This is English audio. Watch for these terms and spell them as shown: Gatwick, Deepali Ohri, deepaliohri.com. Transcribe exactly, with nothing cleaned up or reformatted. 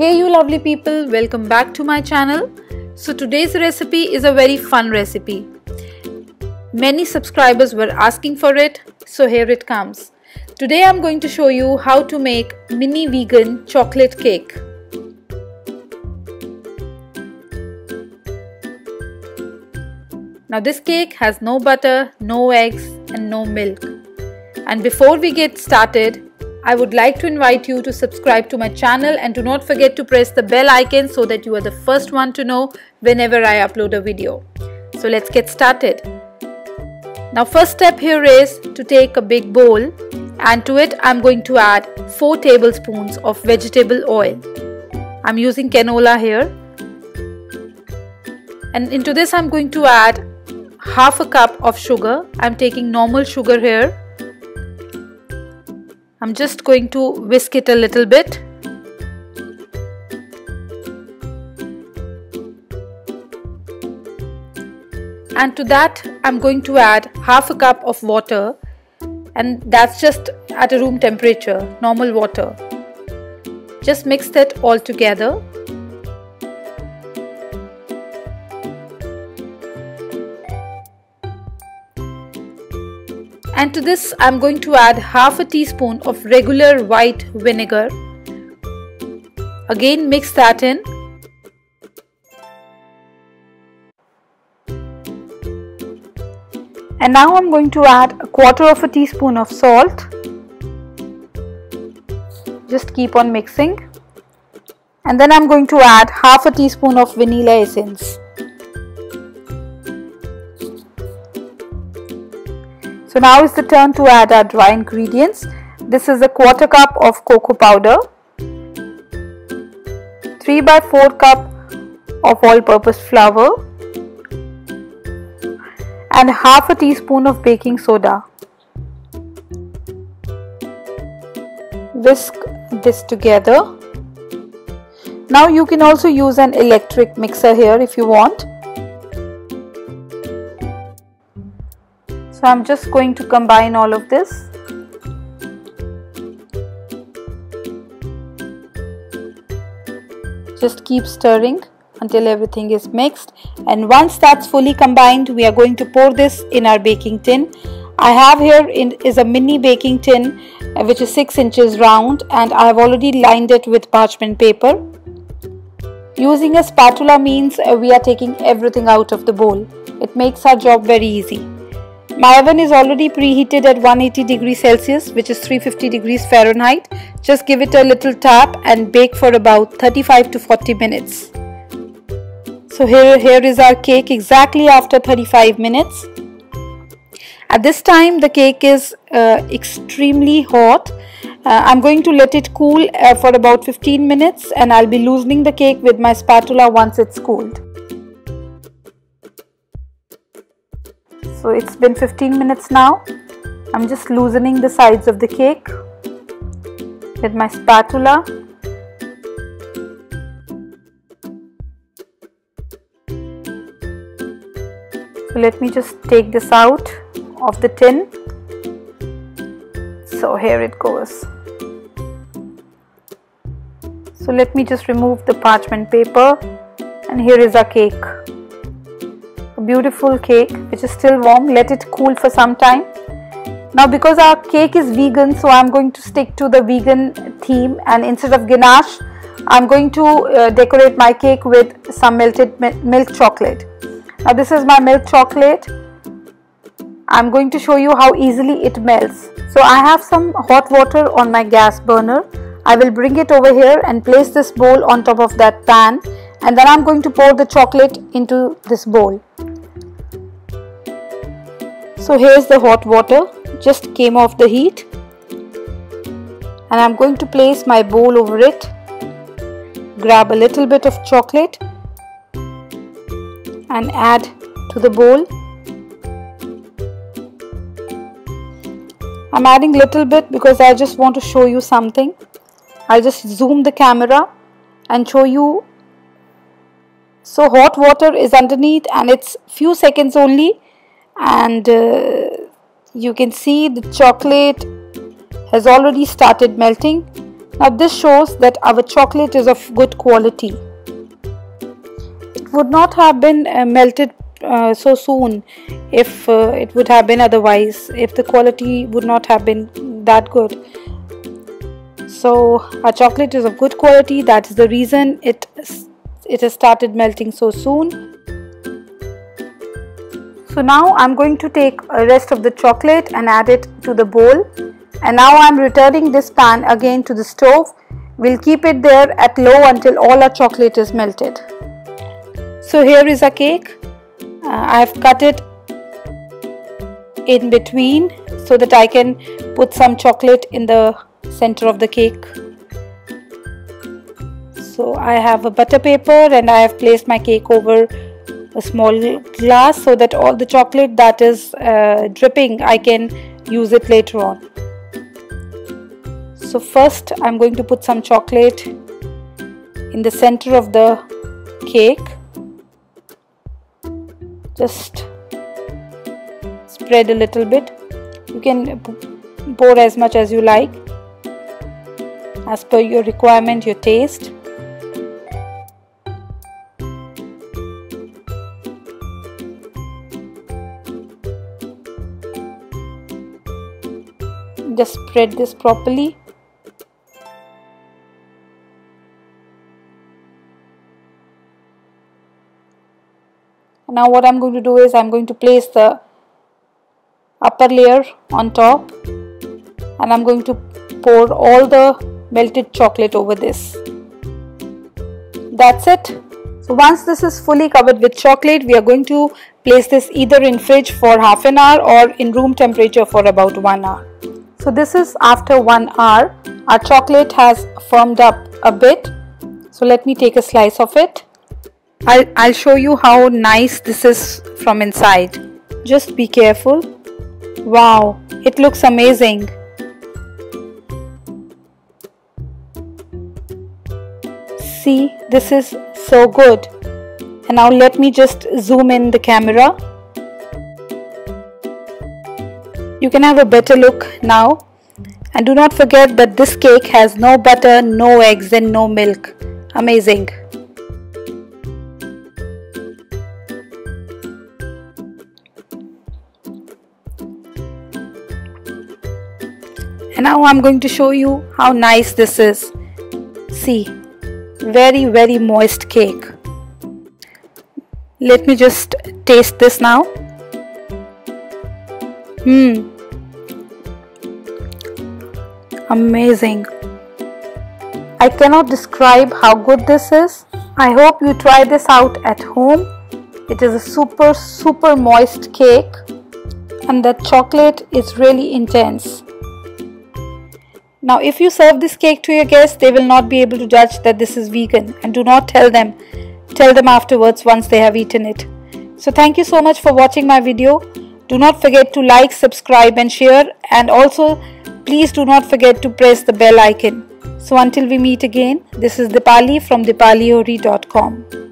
Hey you lovely people, welcome back to my channel. So today's recipe is a very fun recipe. Many subscribers were asking for it, so here it comes. Today I'm going to show you how to make mini vegan chocolate cake. Now this cake has no butter, no eggs and no milk. And before we get started, I would like to invite you to subscribe to my channel and do not forget to press the bell icon so that you are the first one to know whenever I upload a video. So let's get started. Now first step here is to take a big bowl and to it I'm going to add four tablespoons of vegetable oil. I'm using canola here. And into this I'm going to add half a cup of sugar. I'm taking normal sugar here. I'm just going to whisk it a little bit. And to that I'm going to add half a cup of water, and that's just at a room temperature, normal water. Just mix that all together. And to this I'm going to add half a teaspoon of regular white vinegar. Again mix that in. And now I'm going to add a quarter of a teaspoon of salt. Just keep on mixing. And then I'm going to add half a teaspoon of vanilla essence. So now is the turn to add our dry ingredients. This is a quarter cup of cocoa powder, three by four cup of all-purpose flour and half a teaspoon of baking soda. Whisk this together. Now you can also use an electric mixer here if you want. So I'm just going to combine all of this. Just keep stirring until everything is mixed, and once that's fully combined we are going to pour this in our baking tin. I have here in is a mini baking tin which is six inches round, and I have already lined it with parchment paper. Using a spatula means we are taking everything out of the bowl. It makes our job very easy. My oven is already preheated at one hundred eighty degrees Celsius, which is three hundred fifty degrees Fahrenheit. Just give it a little tap and bake for about thirty-five to forty minutes. So here, here is our cake exactly after thirty-five minutes. At this time the cake is uh, extremely hot. Uh, I'm going to let it cool uh, for about fifteen minutes, and I'll be loosening the cake with my spatula once it's cooled. So it's been fifteen minutes now. I'm just loosening the sides of the cake with my spatula. So let me just take this out of the tin. So here it goes. So let me just remove the parchment paper, and here is our cake. Beautiful cake which is still warm. Let it cool for some time. Now because our cake is vegan, so I'm going to stick to the vegan theme, and instead of ganache I'm going to uh, decorate my cake with some melted milk chocolate. Now this is my milk chocolate. I'm going to show you how easily it melts. So I have some hot water on my gas burner. I will bring it over here and place this bowl on top of that pan, and then I'm going to pour the chocolate into this bowl. So here's the hot water, just came off the heat, and I'm going to place my bowl over it, grab a little bit of chocolate and add to the bowl. I'm adding little bit because I just want to show you something. I'll just zoom the camera and show you. So hot water is underneath and it's few seconds only. And uh, you can see the chocolate has already started melting. Now this shows that our chocolate is of good quality. It would not have been uh, melted uh, so soon if uh, it would have been otherwise, if the quality would not have been that good. So our chocolate is of good quality, that is the reason it, it has started melting so soon. So now I'm going to take the rest of the chocolate and add it to the bowl. And now I'm returning this pan again to the stove. We'll keep it there at low until all our chocolate is melted. So here is our cake. Uh, I've cut it in between so that I can put some chocolate in the center of the cake. So I have a butter paper and I have placed my cake over a small glass so that all the chocolate that is uh, dripping, I can use it later on. So first I'm going to put some chocolate in the center of the cake. Just spread a little bit. You can pour as much as you like, as per your requirement, your taste. Just spread this properly. Now what I'm going to do is I'm going to place the upper layer on top and I'm going to pour all the melted chocolate over this. That's it. So once this is fully covered with chocolate, we are going to place this either in fridge for half an hour or in room temperature for about one hour. So this is after one hour. Our chocolate has firmed up a bit. So let me take a slice of it. I'll, I'll show you how nice this is from inside. Just be careful. Wow, it looks amazing. See, this is so good. And now let me just zoom in the camera. You can have a better look now. And do not forget that this cake has no butter, no eggs and no milk. Amazing. And now I'm going to show you how nice this is. See, very very moist cake. Let me just taste this now. Mmm, amazing. I cannot describe how good this is. I hope you try this out at home. It is a super super moist cake and the chocolate is really intense. Now if you serve this cake to your guests, they will not be able to judge that this is vegan, and do not tell them. Tell them afterwards once they have eaten it. So thank you so much for watching my video. Do not forget to like, subscribe and share, and also please do not forget to press the bell icon. So until we meet again, this is Deepali from deepali ohri dot com.